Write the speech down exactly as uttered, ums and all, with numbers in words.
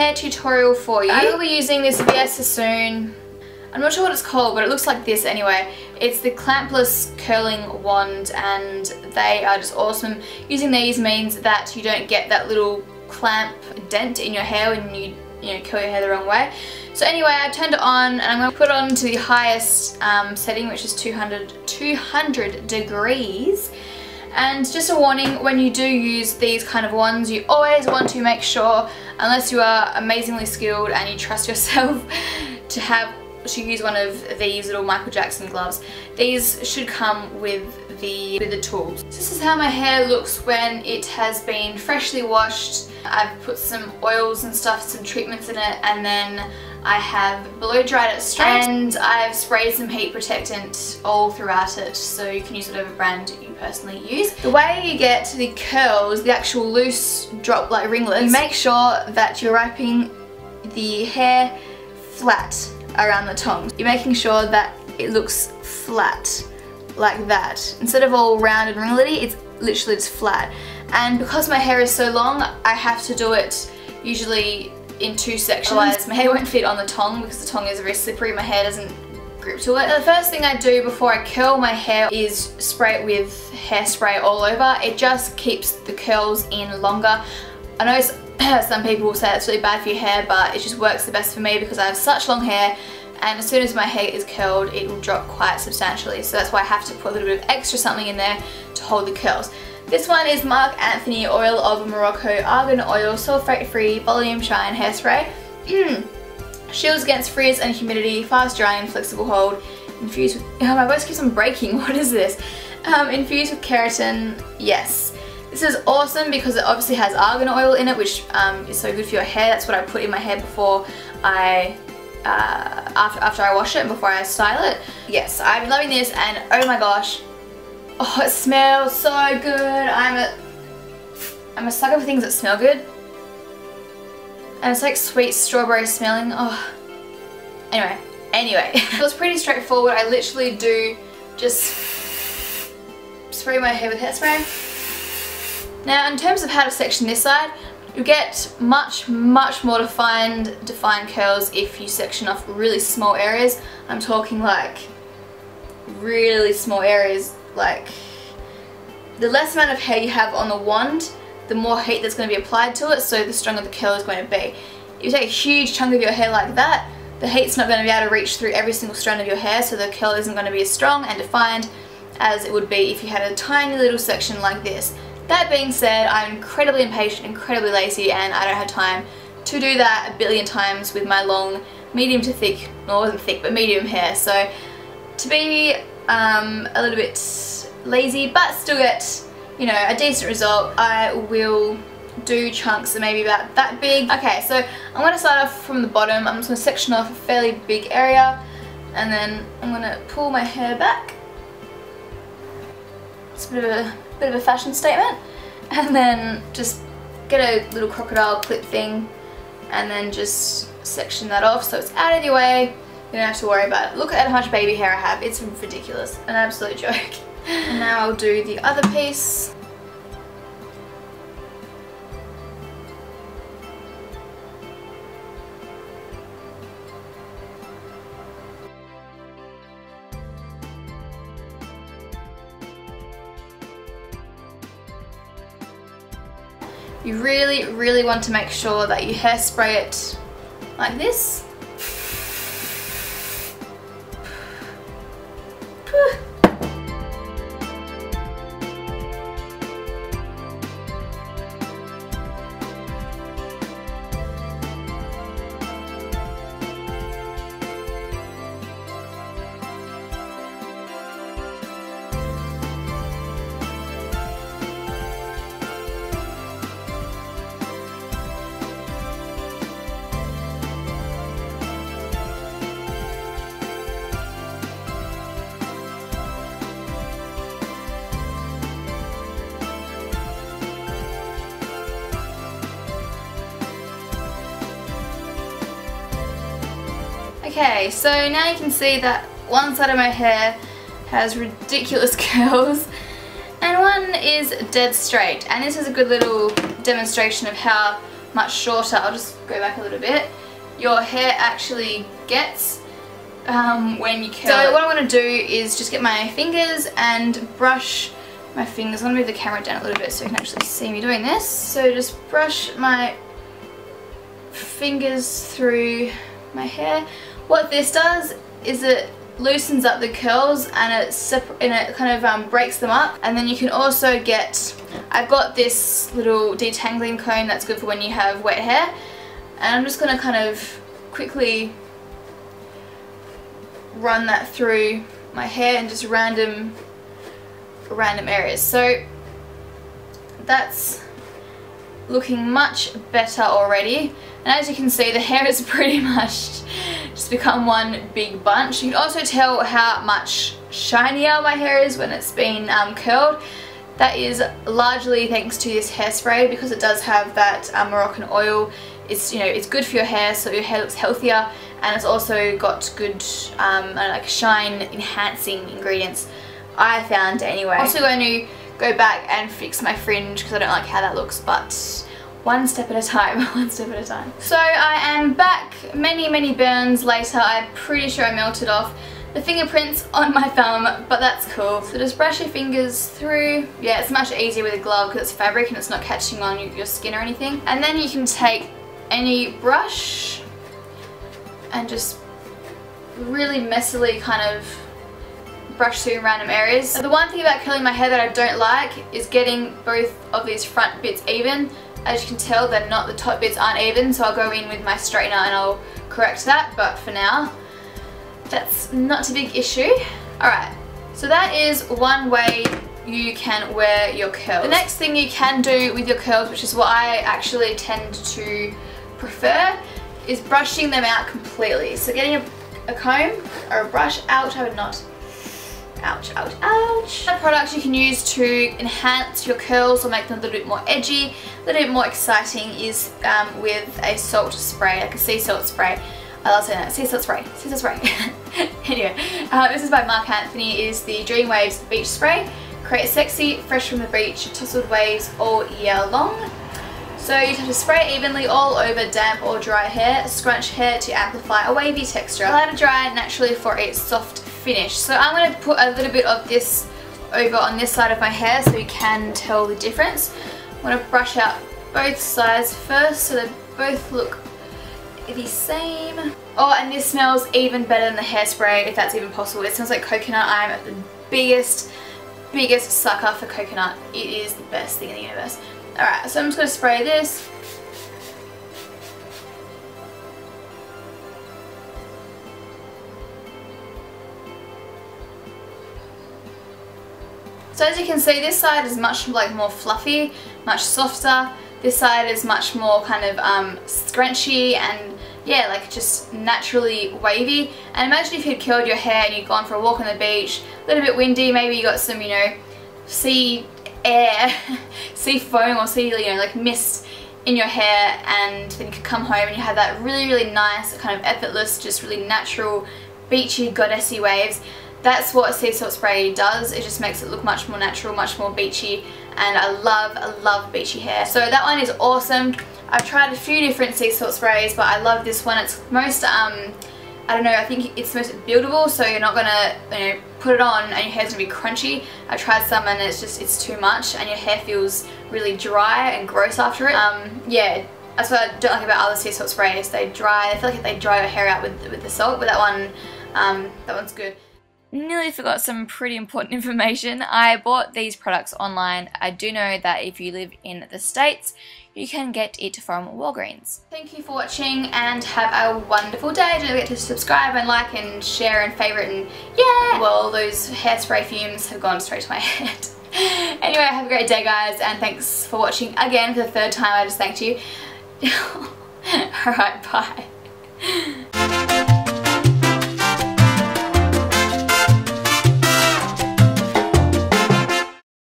hair tutorial for you. I will be using this Vidal Sassoon. I'm not sure what it's called, but it looks like this anyway. It's the Clampless Curling Wand, and they are just awesome. Using these means that you don't get that little clamp dent in your hair when you, you know, curl your hair the wrong way. So anyway, I turned it on, and I'm going to put it on to the highest um, setting, which is two hundred, two hundred degrees. And just a warning, when you do use these kind of wands, you always want to make sure, unless you are amazingly skilled and you trust yourself to have to use one of these little Michael Jackson gloves. These should come with the with the tools. This is how my hair looks when it has been freshly washed. I've put some oils and stuff, some treatments in it, and then I have blow dried it straight, and I've sprayed some heat protectant all throughout it, so you can use whatever brand you personally use. The way you get the curls, the actual loose drop like ringlets, you make sure that you're wrapping the hair flat around the tongs. You're making sure that it looks flat like that. Instead of all round and ringlety, it's literally just flat. And because my hair is so long, I have to do it usually in two sections. Otherwise, my hair won't fit on the tong because the tong is very slippery. My hair doesn't grip to it. The first thing I do before I curl my hair is spray it with hairspray all over. It just keeps the curls in longer. I know some people will say it's really bad for your hair, but it just works the best for me because I have such long hair, and as soon as my hair is curled, it will drop quite substantially. So that's why I have to put a little bit of extra something in there to hold the curls. This one is Marc Anthony Oil of Morocco Argan Oil Sulfate-Free Volume Shine Hairspray. Shields against frizz and humidity, fast drying, flexible hold, infused with... Oh, my voice keeps on breaking, what is this? Um, infused with keratin, yes. This is awesome because it obviously has argan oil in it, which um, is so good for your hair. That's what I put in my hair before I, uh, after, after I wash it and before I style it. Yes, I've been loving this, and oh my gosh, oh, it smells so good. I'm a, I'm a sucker for things that smell good. And it's like sweet strawberry smelling, oh. Anyway, anyway. It was pretty straightforward. I literally do just spray my hair with hairspray. Now in terms of how to section this side, you get much, much more defined, defined curls if you section off really small areas. I'm talking like really small areas, like the less amount of hair you have on the wand, the more heat that's going to be applied to it, so the stronger the curl is going to be. If you take a huge chunk of your hair like that, the heat's not going to be able to reach through every single strand of your hair, so the curl isn't going to be as strong and defined as it would be if you had a tiny little section like this. That being said, I'm incredibly impatient, incredibly lazy, and I don't have time to do that a billion times with my long, medium to thick, no, it wasn't thick, but medium hair. So to be um, a little bit lazy, but still get, you know, a decent result, I will do chunks that maybe about that big. Okay, so I'm going to start off from the bottom. I'm just going to section off a fairly big area, and then I'm going to pull my hair back. It's a bit of a bit of a fashion statement, and then just get a little crocodile clip thing and then just section that off so it's out of your way. You don't have to worry about it. Look at how much baby hair I have. It's ridiculous, an absolute joke. And now I'll do the other piece. You really, really want to make sure that you hairspray it like this. Okay, so now you can see that one side of my hair has ridiculous curls and one is dead straight, and this is a good little demonstration of how much shorter. I'll just go back a little bit. Your hair actually gets um, when you curl. So what I'm going to do is just get my fingers and brush my fingers. I'm going to move the camera down a little bit so you can actually see me doing this. So just brush my fingers through my hair. What this does is it loosens up the curls and it, separ and it kind of um, breaks them up. And then you can also get, I've got this little detangling comb that's good for when you have wet hair. And I'm just going to kind of quickly run that through my hair and just random, random areas. So that's looking much better already. And as you can see, the hair is pretty much just become one big bunch. You can also tell how much shinier my hair is when it's been um, curled. That is largely thanks to this hairspray, because it does have that um, Moroccan oil. It's, you know, it's good for your hair, so your hair looks healthier, and it's also got good um, like shine enhancing ingredients, I found anyway. I'm also going to go back and fix my fringe because I don't like how that looks, but one step at a time, one step at a time. So I am back many, many burns later. I'm pretty sure I melted off the fingerprints on my thumb, but that's cool. So just brush your fingers through. Yeah, it's much easier with a glove because it's fabric and it's not catching on your skin or anything. And then you can take any brush and just really messily kind of brush through random areas. So the one thing about curling my hair that I don't like is getting both of these front bits even. As you can tell, they're not, the top bits aren't even, so I'll go in with my straightener and I'll correct that, but for now that's not a big issue. Alright, so that is one way you can wear your curls. The next thing you can do with your curls, which is what I actually tend to prefer, is brushing them out completely. So getting a, a comb or a brush out, I would not. Ouch, ouch, ouch. The products you can use to enhance your curls or make them a little bit more edgy, a little bit more exciting, is um, with a salt spray, like a sea salt spray. I love saying that, sea salt spray, sea salt spray. Anyway, uh, this is by Marc Anthony, is the Dream Waves Beach Spray. Create sexy, fresh from the beach, tousled waves all year long. So you have to spray evenly all over damp or dry hair, scrunch hair to amplify a wavy texture. Allow to dry naturally for a soft finish. So I'm going to put a little bit of this over on this side of my hair so you can tell the difference. I'm going to brush out both sides first so they both look the same. Oh, and this smells even better than the hairspray, if that's even possible. It smells like coconut. I'm the biggest, biggest sucker for coconut. It is the best thing in the universe. Alright, so I'm just going to spray this. So as you can see, this side is much like more fluffy, much softer. This side is much more kind of um, scrunchy and yeah, like just naturally wavy. And imagine if you'd curled your hair and you'd gone for a walk on the beach, a little bit windy, maybe you got some, you know, sea air, sea foam or sea, you know, like mist in your hair, and then you could come home and you have that really, really nice, kind of effortless, just really natural, beachy, goddessy waves. That's what sea salt spray does. It just makes it look much more natural, much more beachy, and I love, I love beachy hair. So that one is awesome. I've tried a few different sea salt sprays, but I love this one. It's most, um, I don't know, I think it's most buildable, so you're not gonna, you know, put it on and your hair's gonna be crunchy. I tried some and it's just, it's too much, and your hair feels really dry and gross after it. Um, yeah, that's what I don't like about other sea salt sprays. They dry, I feel like they dry your hair out with, with the salt, but that one, um, that one's good. Nearly forgot some pretty important information. I bought these products online. I do know that if you live in the States, you can get it from Walgreens. Thank you for watching and have a wonderful day. Don't forget to subscribe and like and share and favorite and yeah! Well, those hairspray fumes have gone straight to my head. Anyway, have a great day, guys, and thanks for watching again for the third time. I just thanked you. Alright, bye.